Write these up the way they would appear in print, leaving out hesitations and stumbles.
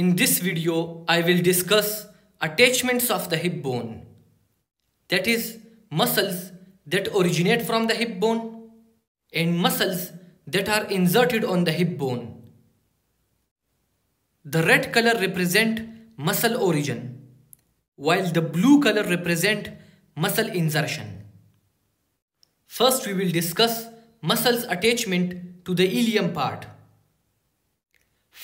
In this video, I will discuss attachments of the hip bone, that is, muscles that originate from the hip bone and muscles that are inserted on the hip bone. The red color represent muscle origin, while the blue color represent muscle insertion. First, we will discuss muscle's attachment to the ilium part.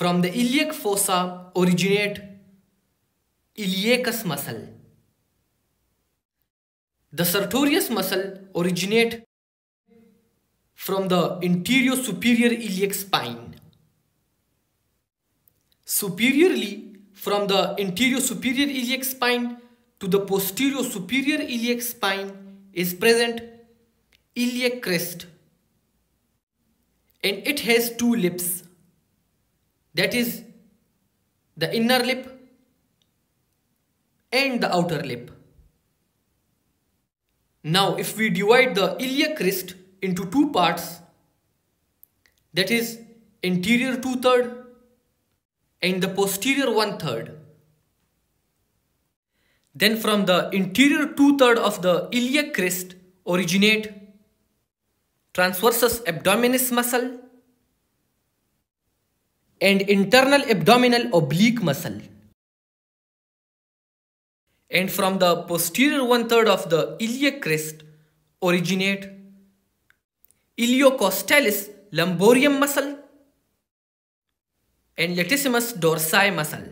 From the iliac fossa originate iliacus muscle. The sartorius muscle originate from the anterior superior iliac spine. Superiorly from the anterior superior iliac spine to the posterior superior iliac spine is present iliac crest, and it has two lips, that is the inner lip and the outer lip. Now if we divide the iliac crest into two parts, that is anterior 2/3 and the posterior 1/3, then from the anterior 2/3 of the iliac crest originate transversus abdominis muscle and internal abdominal oblique muscle. And from the posterior 1/3 of the iliac crest originate iliocostalis lumborum muscle and latissimus dorsi muscle.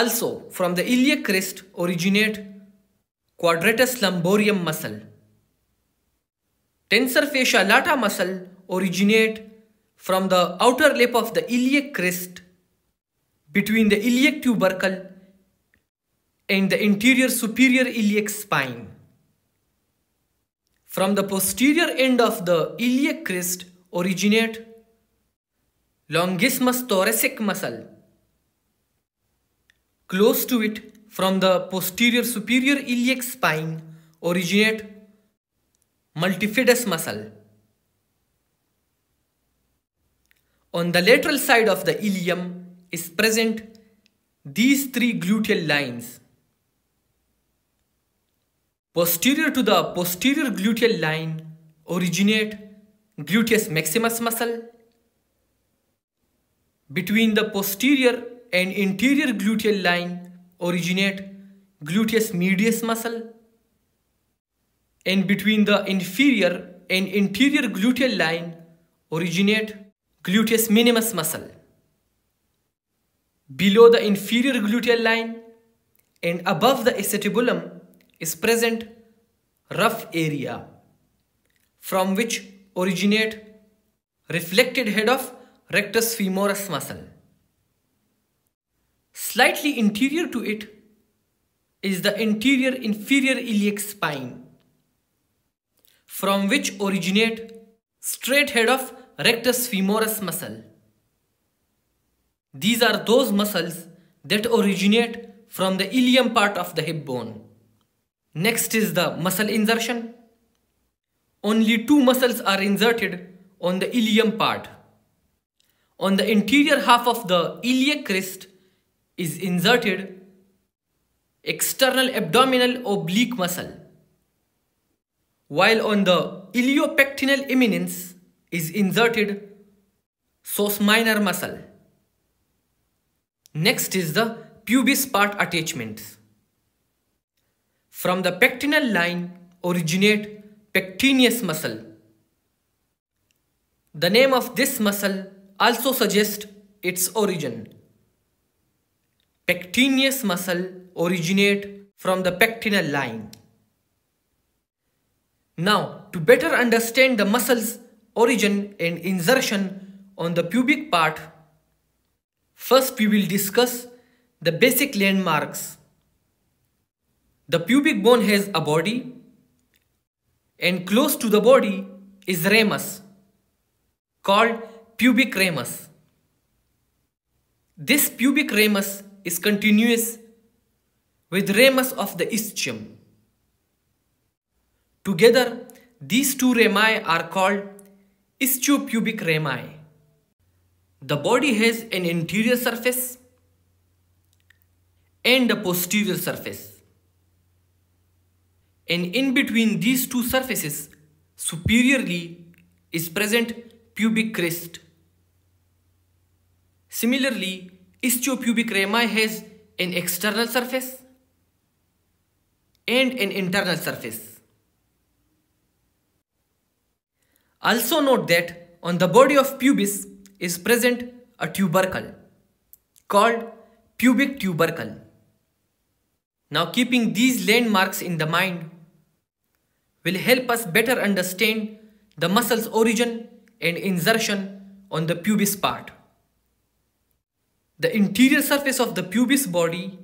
Also, from the iliac crest originate quadratus lumborum muscle. Tensor fascia lata muscle originate from the outer lip of the iliac crest between the iliac tubercle and the anterior superior iliac spine. From the posterior end of the iliac crest originate longissimus thoracic muscle. Close to it, from the posterior superior iliac spine originate multifidus muscle. On the lateral side of the ilium is present these three gluteal lines. Posterior to the posterior gluteal line originate gluteus maximus muscle. Between the posterior and anterior gluteal line originate gluteus medius muscle, and between the inferior and anterior gluteal line originate gluteus minimus muscle. Below the inferior gluteal line and above the acetabulum is present rough area, from which originate reflected head of rectus femoris muscle. Slightly interior to it is the anterior inferior iliac spine, from which originate straight head of rectus femoris muscle. These are those muscles that originate from the ilium part of the hip bone. Next is the muscle insertion. Only two muscles are inserted on the ilium part. On the anterior half of the iliac crest is inserted external abdominal oblique muscle, while on the iliopectinal eminence is inserted source minor muscle. Next is the pubis part attachments. From the pectinal line originate pectineus muscle. The name of this muscle also suggests its origin. Pectineus muscle originate from the pectinal line. Now, to better understand the muscle's origin and insertion on the pubic part, first, we will discuss the basic landmarks. The pubic bone has a body, and close to the body is ramus, called pubic ramus. This pubic ramus is continuous with ramus of the ischium. Together, these two rami are called ischiopubic rami. The body has an anterior surface and a posterior surface. And in between these two surfaces, superiorly is present pubic crest. Similarly, ischiopubic rami has an external surface and an internal surface. Also note that on the body of pubis is present a tubercle called pubic tubercle. Now, keeping these landmarks in the mind will help us better understand the muscle's origin and insertion on the pubis part. The interior surface of the pubis body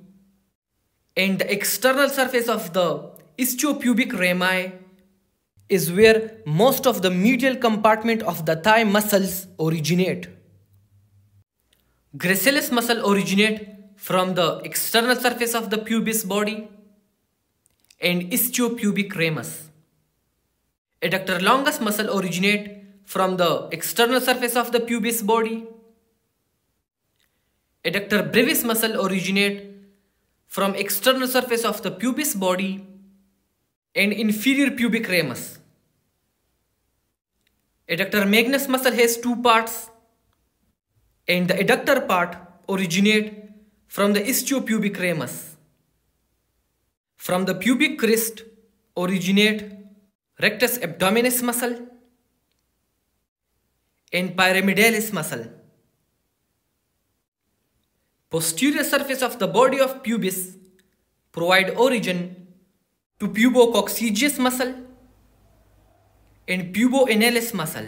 and the external surface of the ischiopubic rami is where most of the medial compartment of the thigh muscles originate. Gracilis muscle originate from the external surface of the pubis body and ischiopubic ramus. Adductor longus muscle originate from the external surface of the pubis body. Adductor brevis muscle originate from external surface of the pubis body and inferior pubic ramus. Adductor magnus muscle has two parts, and the adductor part originate from the ischiopubic ramus. From the pubic crest originate rectus abdominis muscle and pyramidalis muscle. Posterior surface of the body of pubis provide origin to pubococcygeus muscle and puboanalis muscle.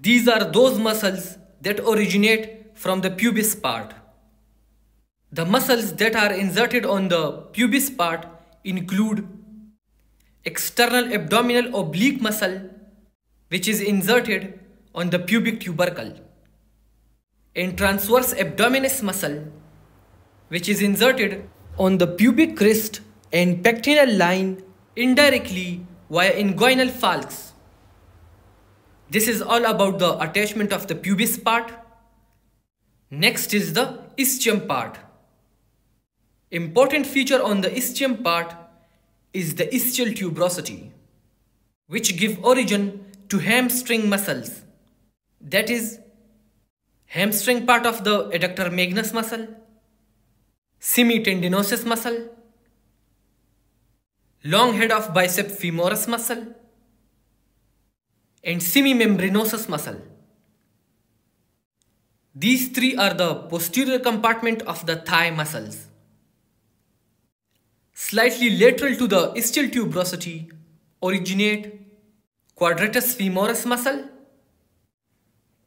These are those muscles that originate from the pubis part. The muscles that are inserted on the pubis part include external abdominal oblique muscle, which is inserted on the pubic tubercle, and transverse abdominis muscle, which is inserted on the pubic crest and pectinal line indirectly via inguinal falx. This is all about the attachment of the pubis part. Next is the ischium part. Important feature on the ischium part is the ischial tuberosity, which give origin to hamstring muscles, that is hamstring part of the adductor magnus muscle, semitendinosus muscle, long head of bicep femoris muscle, and semimembranosus muscle. These three are the posterior compartment of the thigh muscles. Slightly lateral to the ischial tuberosity originate quadratus femoris muscle,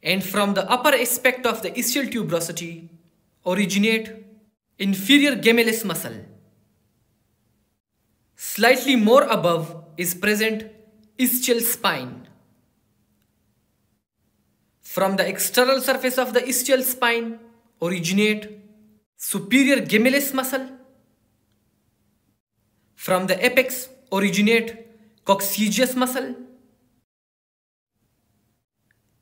and from the upper aspect of the ischial tuberosity originate inferior gemellus muscle. Slightly more above is present ischial spine. From the external surface of the ischial spine originate superior gemellus muscle. From the apex originate coccygeus muscle.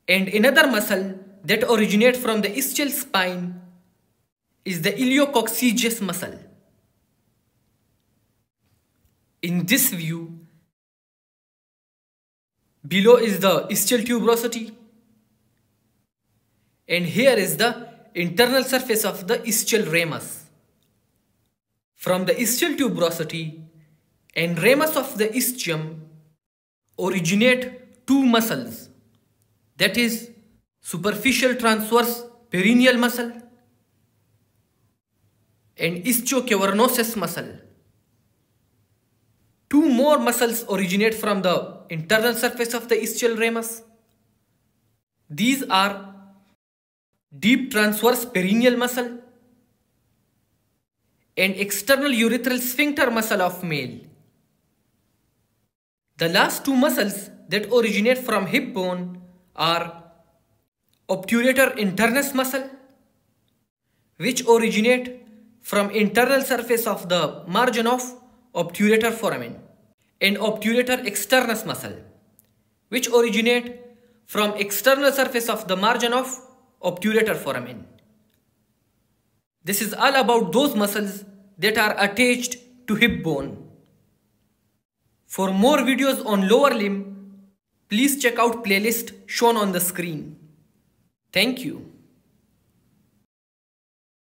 And another muscle that originates from the ischial spine is the iliococcygeus muscle. In this view, below is the ischial tuberosity, and here is the internal surface of the ischial ramus. From the ischial tuberosity and ramus of the ischium originate two muscles, that is superficial transverse perineal muscle and ischiocavernosus muscle. Two more muscles originate from the internal surface of the ischial ramus. These are deep transverse perineal muscle and external urethral sphincter muscle of male. The last two muscles that originate from hip bone are obturator internus muscle, which originate from internal surface of the margin of obturator foramen, and obturator externus muscle, which originate from external surface of the margin of obturator foramen. This is all about those muscles that are attached to hip bone. For more videos on lower limb, please check out playlist shown on the screen. Thank you.